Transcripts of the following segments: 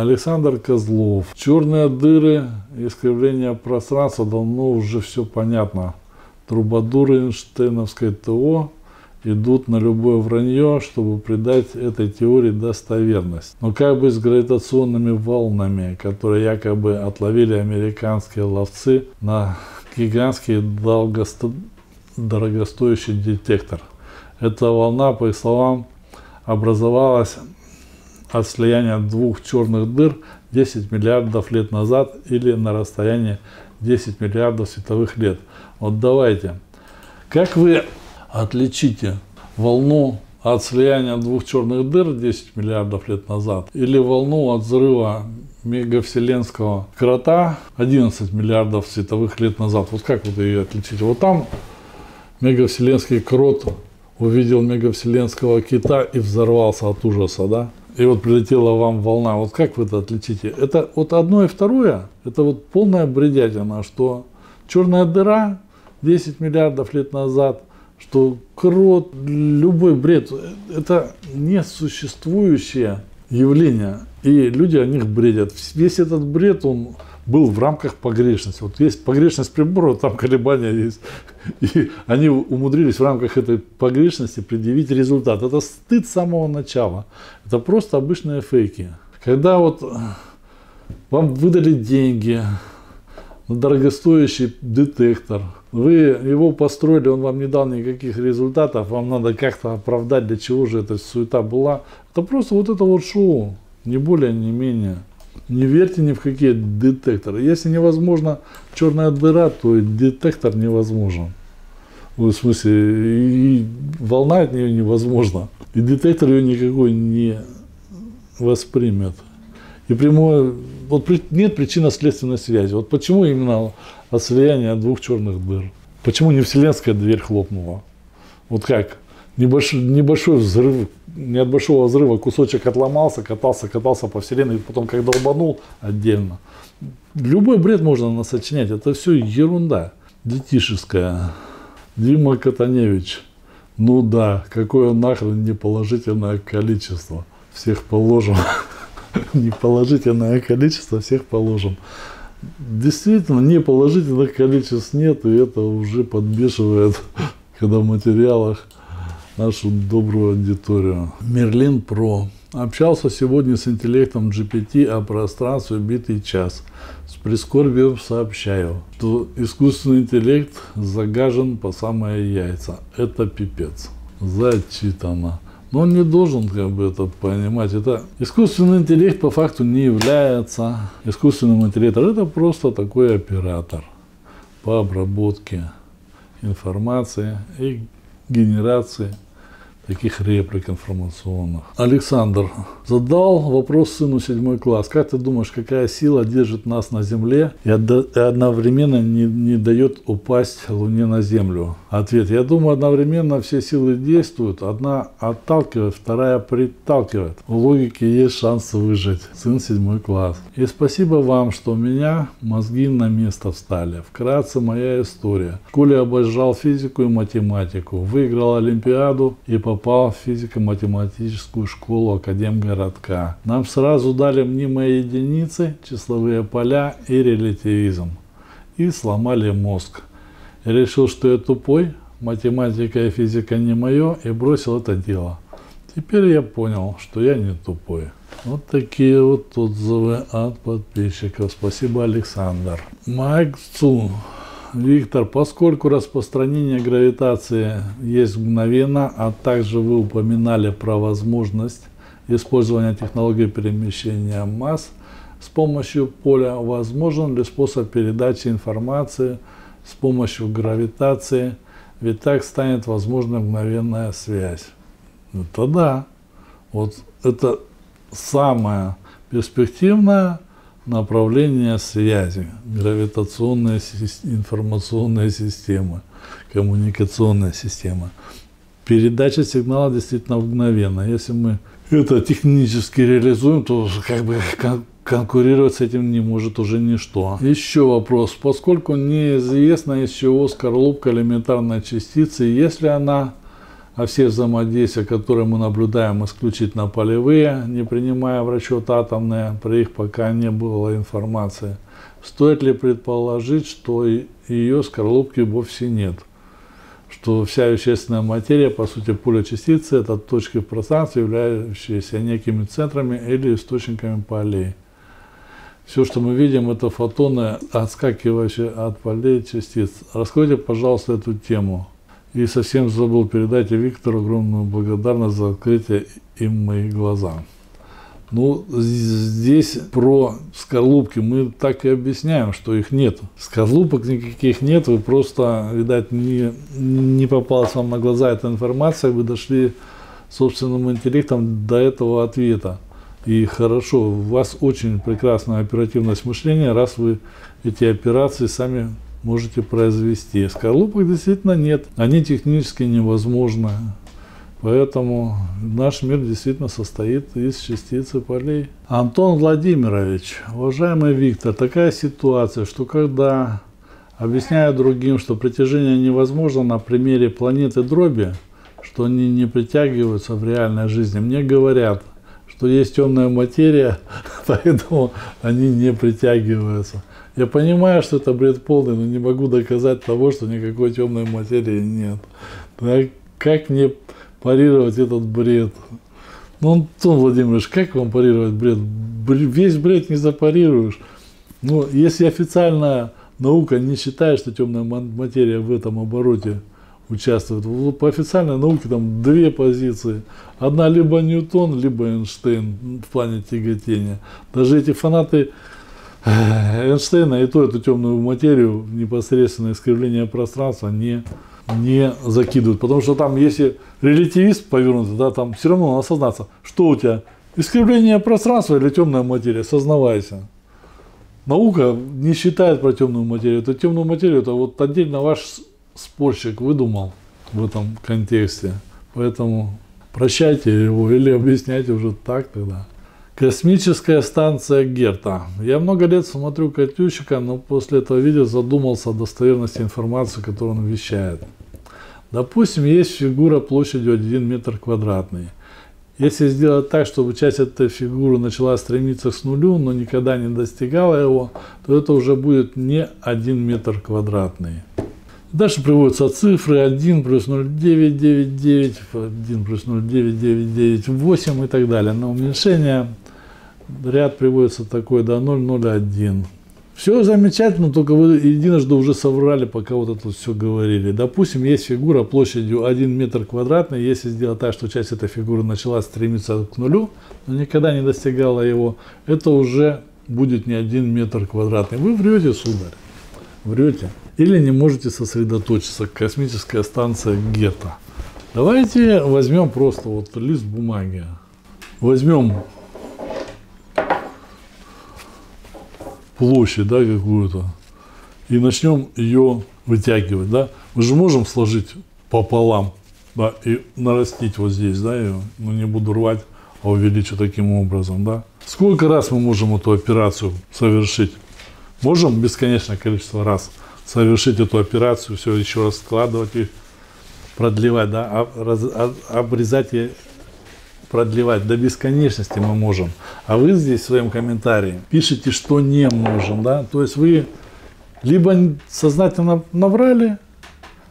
Александр Козлов. Черные дыры, искривление пространства, давно уже все понятно. Трубадуры Эйнштейновской ТО идут на любое вранье, чтобы придать этой теории достоверность. Но как бы с гравитационными волнами, которые якобы отловили американские ловцы на гигантский дорогостоящий детектор. Эта волна, по их словам, образовалась от слияния двух черных дыр 10 миллиардов лет назад или на расстоянии 10 миллиардов световых лет. Вот давайте. Как вы отличите волну от слияния двух черных дыр 10 миллиардов лет назад или волну от взрыва мегавселенского крота 11 миллиардов световых лет назад? Вот как вы ее отличите? Вот там мегавселенский крот увидел мегавселенского кита и взорвался от ужаса, да? И вот прилетела вам волна. Вот как вы это отличите? Это вот одно и второе. Это вот полная бредятина, что черная дыра 10 миллиардов лет назад, что крот, любой бред. Это несуществующее явление. И люди о них бредят. Весь этот бред, он был в рамках погрешности. Вот есть погрешность прибора, там колебания есть. И они умудрились в рамках этой погрешности предъявить результат. Это стыд с самого начала. Это просто обычные фейки. Когда вот вам выдали деньги на дорогостоящий детектор, вы его построили, он вам не дал никаких результатов, вам надо как-то оправдать, для чего же эта суета была. Это просто вот это вот шоу, не более, не менее. Не верьте ни в какие детекторы. Если невозможно черная дыра, то и детектор невозможен. В смысле, и волна от нее невозможна. И детектор ее никакой не воспримет. И прямое... Вот нет причинно-следственной связи. Вот почему именно от слияния двух черных дыр? Почему не вселенская дверь хлопнула? Вот как? Небольшой взрыв, не от большого взрыва кусочек отломался, катался по вселенной, и потом как долбанул отдельно. Любой бред можно насочинять, это все ерунда детишеская. Дима Катаневич, ну да, какое нахрен неположительное количество, всех положим. Неположительное количество, всех положим. Действительно, неположительных количеств нет, и это уже подбешивает, когда в материалах нашу добрую аудиторию. Мерлин ПРО. Общался сегодня с интеллектом GPT о пространстве битый час. С прискорбием сообщаю, что искусственный интеллект загажен по самые яйца. Это пипец. Зачитано. Но он не должен как бы это понимать. Это искусственный интеллект по факту не является искусственным интеллектом. Это просто такой оператор по обработке информации и генерации таких реплик информационных. Александр задал вопрос сыну 7 класс. Как ты думаешь, какая сила держит нас на Земле и одновременно не дает упасть Луне на Землю? Ответ. Я думаю, одновременно все силы действуют. Одна отталкивает, вторая приталкивает. В логике есть шанс выжить. Сын 7 класс. И спасибо вам, что у меня мозги на место встали. Вкратце моя история. В школе обожал физику и математику. Выиграл Олимпиаду и попал в физико-математическую школу Академгородка. Нам сразу дали мнимые единицы, числовые поля и релятивизм. И сломали мозг. Я решил, что я тупой, математика и физика не мое, и бросил это дело. Теперь я понял, что я не тупой. Вот такие вот отзывы от подписчиков. Спасибо, Александр. Майк Цу. Виктор, поскольку распространение гравитации есть мгновенно, а также вы упоминали про возможность использования технологии перемещения масс с помощью поля, возможен ли способ передачи информации с помощью гравитации? Ведь так станет возможна мгновенная связь. Это да. Вот это самое перспективное направление связи, гравитационные информационные системы, коммуникационная система. Передача сигнала действительно мгновенно. Если мы это технически реализуем, то как бы конкурировать с этим не может уже ничто. Еще вопрос. Поскольку неизвестно, из чего скорлупка элементарной частицы, если она а все взаимодействия, которые мы наблюдаем, исключительно полевые, не принимая в расчет атомные, при их пока не было информации. Стоит ли предположить, что ее скорлупки вовсе нет? Что вся вещественная материя, по сути, поле частицы, это точки в пространстве, являющиеся некими центрами или источниками полей. Все, что мы видим, это фотоны, отскакивающие от полей частиц. Раскройте, пожалуйста, эту тему. И совсем забыл передать Виктору огромную благодарность за открытие им моих глаза. Ну, здесь про скорлупки мы так и объясняем, что их нет. Скорлупок никаких нет, вы просто, видать, не попалась вам на глаза эта информация, вы дошли собственным интеллектом до этого ответа. И хорошо, у вас очень прекрасная оперативность мышления, раз вы эти операции сами можете произвести. Скорлупок действительно нет, они технически невозможны. Поэтому наш мир действительно состоит из частиц и полей. Антон Владимирович, уважаемый Виктор, такая ситуация, что когда объясняю другим, что притяжение невозможно на примере планеты дроби, что они не притягиваются в реальной жизни, мне говорят, что есть темная материя, поэтому они не притягиваются. Я понимаю, что это бред полный, но не могу доказать того, что никакой темной материи нет. Так как мне парировать этот бред? Ну, Антон Владимирович, как вам парировать бред? Весь бред не запарируешь. Ну, если официальная наука не считает, что темная материя в этом обороте участвует, по официальной науке там две позиции. Одна либо Ньютон, либо Эйнштейн в плане тяготения. Даже эти фанаты Эйнштейна и то эту темную материю в непосредственное искривление пространства не закидывают. Потому что там, если релятивист повернут, да, там все равно надо осознаться, что у тебя искривление пространства или темная материя, осознавайся. Наука не считает про темную материю. Это темную материю, это вот отдельно ваш спорщик выдумал в этом контексте. Поэтому прощайте его или объясняйте уже так тогда. Космическая станция Герта. Я много лет смотрю Катющика, но после этого видео задумался о достоверности информации, которую он вещает. Допустим, есть фигура площадью 1 метр квадратный. Если сделать так, чтобы часть этой фигуры начала стремиться к нулю, но никогда не достигала его, то это уже будет не 1 метр квадратный. Дальше приводятся цифры 1 плюс 0,999, 1 плюс 0,9998 и так далее. На уменьшение ряд приводится такой, да, 0,01. Все замечательно, только вы единожды уже соврали, пока вот это все говорили. Допустим, есть фигура площадью 1 метр квадратный. Если сделать так, что часть этой фигуры начала стремиться к нулю, но никогда не достигала его, это уже будет не 1 метр квадратный. Вы врете, сударь, врете. Или не можете сосредоточиться. Космическая станция Гетто. Давайте возьмем просто вот лист бумаги. Возьмем площадь, да, какую-то. И начнем ее вытягивать, да. Мы же можем сложить пополам, да, и нарастить вот здесь, да, ее. Ну, не буду рвать, а увеличу таким образом, да. Сколько раз мы можем эту операцию совершить? Можем бесконечное количество раз совершить эту операцию, все еще раз складывать и продлевать, да, обрезать и продлевать. До бесконечности мы можем. А вы здесь в своем комментарии пишете, что не можем, да. То есть вы либо сознательно наврали,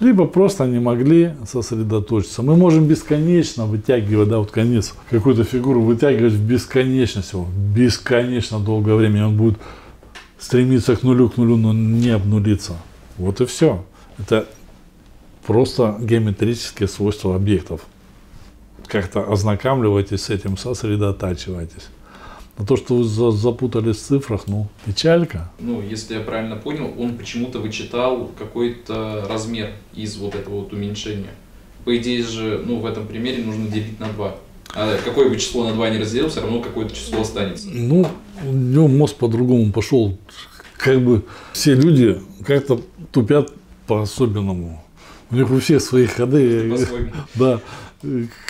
либо просто не могли сосредоточиться. Мы можем бесконечно вытягивать, да, вот конец, какую-то фигуру вытягивать в бесконечность, бесконечно долгое время. Он будет стремиться к нулю, но не обнулиться. Вот и все. Это просто геометрические свойства объектов. Как-то ознакомливайтесь с этим, сосредотачивайтесь. На то, что вы запутались в цифрах, ну, печалька. Ну, если я правильно понял, он почему-то вычитал какой-то размер из вот этого вот уменьшения. По идее же, ну, в этом примере нужно делить на 2. А какое бы число на 2 не разделил, все равно какое-то число останется. Ну, у него мозг по-другому пошел. Как бы все люди как-то тупят по-особенному. У них у всех свои ходы. Да.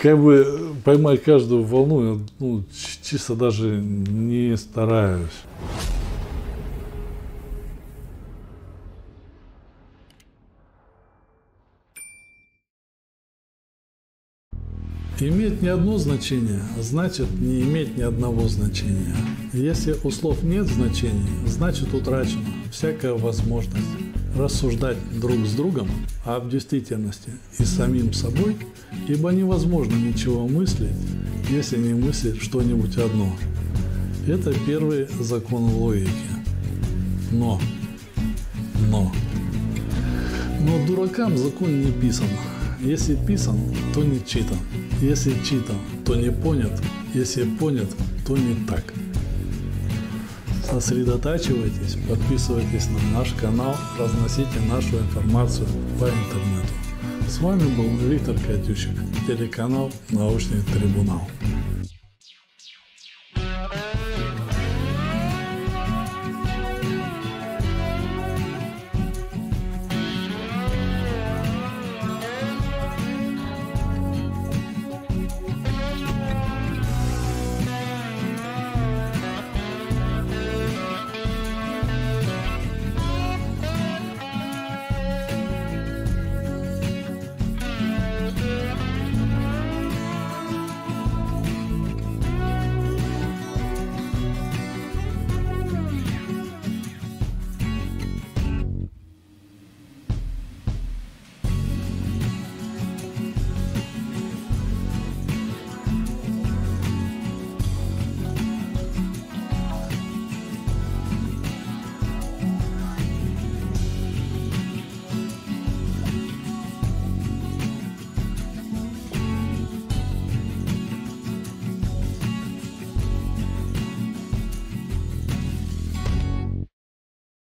Как бы поймать каждую волну, я, ну, чисто даже не стараюсь. Иметь не одно значение, значит не иметь ни одного значения. Если у слов нет значений, значит утрачена всякая возможность рассуждать друг с другом, а в действительности и с самим собой, ибо невозможно ничего мыслить, если не мыслить что-нибудь одно. Это первый закон логики. Но дуракам закон не писан. Если писан, то не читан. Если читан, то не понят. Если понят, то не так. Сосредотачивайтесь, подписывайтесь на наш канал, разносите нашу информацию по интернету. С вами был Виктор Катющик, телеканал «Научный трибунал».